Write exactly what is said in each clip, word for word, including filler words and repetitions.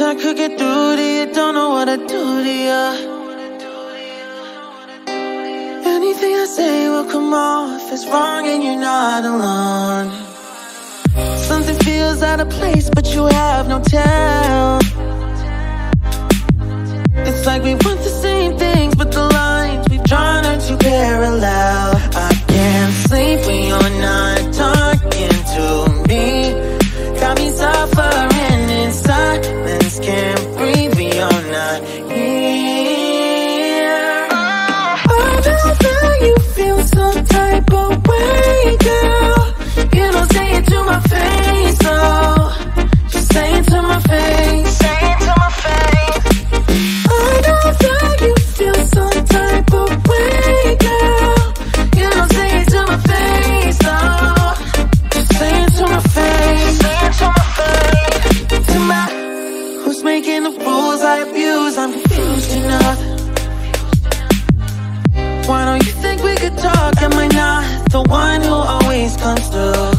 wish I could get through to you, don't know what to do to you. Anything I say will come off as wrong and you're not alone. Something feels out of place but you have no tell. It's like we want the same things but the lines we've drawn are too parallel. I can't sleep when you're not talking to me. Got me suffering in silence, can't breathe when you're not here. I don't know, you feel some type of way, girl. You don't say it to my face, no. You say it to my face. I'm confused enough. Why don't you think we could talk? Am I not the one who always comes through?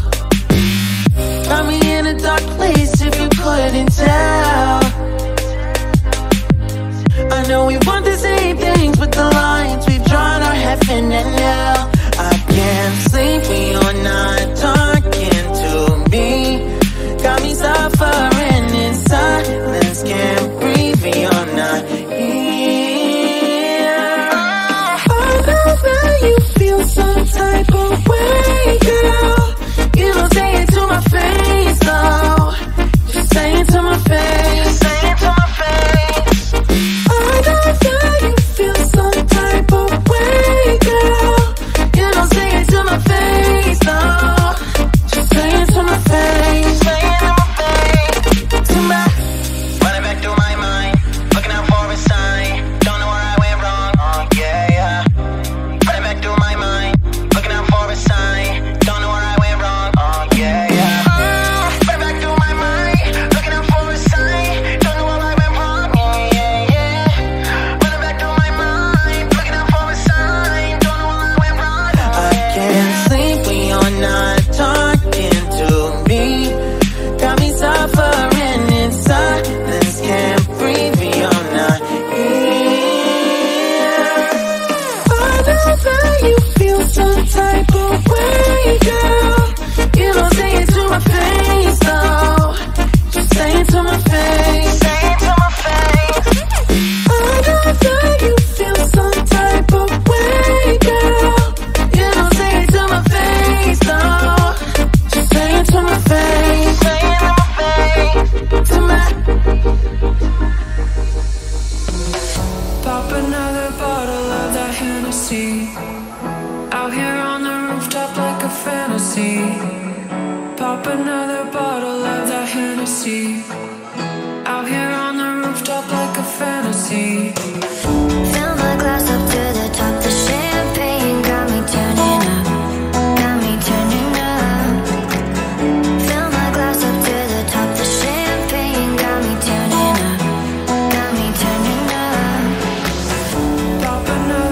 Got me in a dark place if you couldn't tell. I know we want the same things but the lines we've drawn are heaven and hell. I can't sleep when you're not talking to me. Got me suffering in silence, can't breathe. You're not here. I know that you feel some type of way, girl. You don't say it to my face, though. You say it to my face. You say it to my face. I know that you feel some type of way, girl. You don't say it to my face, though. You say it to my face. You say it to my face. To my running back through my mind. Out here on the rooftop like a fantasy. Pop another bottle of that Hennessy. Out here on the rooftop like a fantasy. Fill my glass up to the top. The champagne got me turning up. Got me turning up. Fill my glass up to the top. The champagne got me turning up. Got me turning up. Pop another.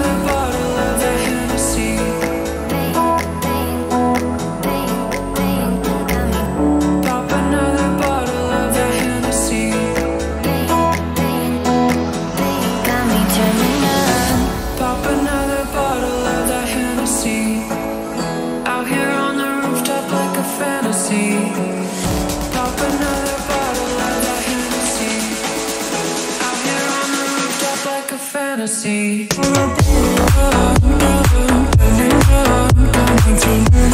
See.